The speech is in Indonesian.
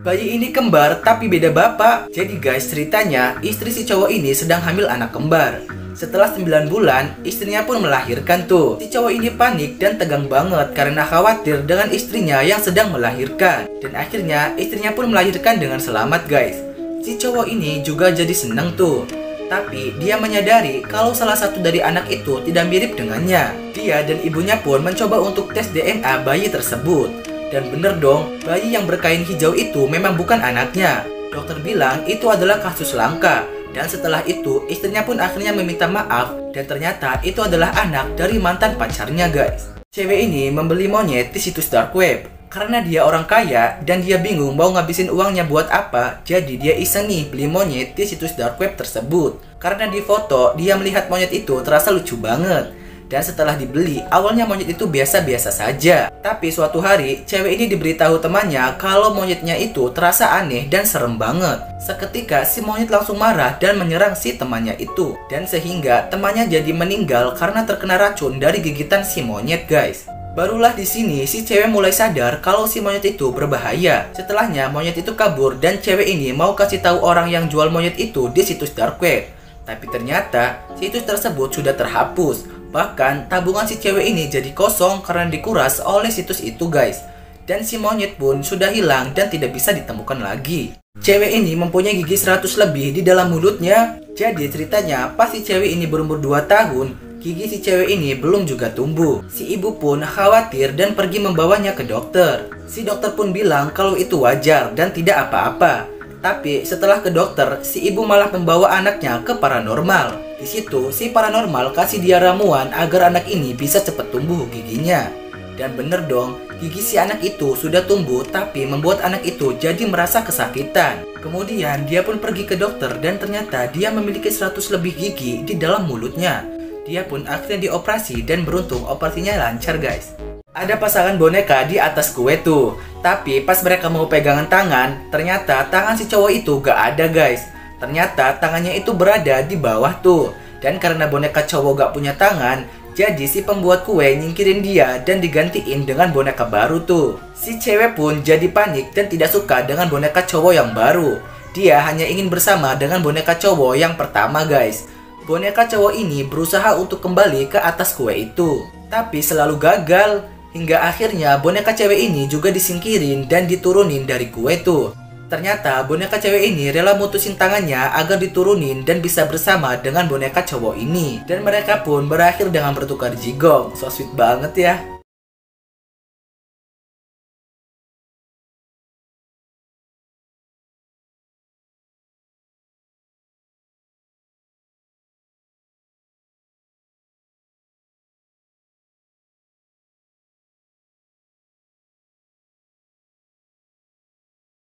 Bayi ini kembar tapi beda bapak. Jadi guys, ceritanya istri si cowok ini sedang hamil anak kembar. Setelah 9 bulan, istrinya pun melahirkan tuh. Si cowok ini panik dan tegang banget karena khawatir dengan istrinya yang sedang melahirkan. Dan akhirnya istrinya pun melahirkan dengan selamat guys. Si cowok ini juga jadi seneng tuh. Tapi dia menyadari kalau salah satu dari anak itu tidak mirip dengannya. Dia dan ibunya pun mencoba untuk tes DNA bayi tersebut. Dan bener dong, bayi yang berkain hijau itu memang bukan anaknya. Dokter bilang itu adalah kasus langka. Dan setelah itu, istrinya pun akhirnya meminta maaf. Dan ternyata itu adalah anak dari mantan pacarnya guys. Cewek ini membeli monyet di situs dark web. Karena dia orang kaya dan dia bingung mau ngabisin uangnya buat apa. Jadi dia iseng nih beli monyet di situs dark web tersebut. Karena di foto, dia melihat monyet itu terasa lucu banget. Dan setelah dibeli, awalnya monyet itu biasa-biasa saja. Tapi suatu hari, cewek ini diberitahu temannya kalau monyetnya itu terasa aneh dan serem banget. Seketika, si monyet langsung marah dan menyerang si temannya itu. Dan sehingga temannya jadi meninggal karena terkena racun dari gigitan si monyet guys. Barulah di sini si cewek mulai sadar kalau si monyet itu berbahaya. Setelahnya, monyet itu kabur dan cewek ini mau kasih tahu orang yang jual monyet itu di situs dark web. Tapi ternyata, situs tersebut sudah terhapus. Bahkan, tabungan si cewek ini jadi kosong karena dikuras oleh situs itu guys. Dan si monyet pun sudah hilang dan tidak bisa ditemukan lagi. Cewek ini mempunyai gigi 100 lebih di dalam mulutnya. Jadi ceritanya, pas si cewek ini berumur 2 tahun, gigi si cewek ini belum juga tumbuh. Si ibu pun khawatir dan pergi membawanya ke dokter. Si dokter pun bilang kalau itu wajar dan tidak apa-apa. Tapi setelah ke dokter, si ibu malah membawa anaknya ke paranormal. Di situ, si paranormal kasih dia ramuan agar anak ini bisa cepat tumbuh giginya. Dan bener dong, gigi si anak itu sudah tumbuh tapi membuat anak itu jadi merasa kesakitan. Kemudian dia pun pergi ke dokter dan ternyata dia memiliki 100 lebih gigi di dalam mulutnya. Dia pun akhirnya dioperasi dan beruntung operasinya lancar guys. Ada pasangan boneka di atas kue tuh. Tapi pas mereka mau pegangan tangan, ternyata tangan si cowok itu gak ada guys. Ternyata tangannya itu berada di bawah tuh. Dan karena boneka cowok gak punya tangan, jadi si pembuat kue nyingkirin dia dan digantiin dengan boneka baru tuh. Si cewek pun jadi panik dan tidak suka dengan boneka cowok yang baru. Dia hanya ingin bersama dengan boneka cowok yang pertama guys. Boneka cowok ini berusaha untuk kembali ke atas kue itu, tapi selalu gagal. Hingga akhirnya boneka cewek ini juga disingkirin dan diturunin dari kue tuh. Ternyata boneka cewek ini rela mutusin tangannya agar diturunin dan bisa bersama dengan boneka cowok ini. Dan mereka pun berakhir dengan bertukar jigong. So sweet banget ya.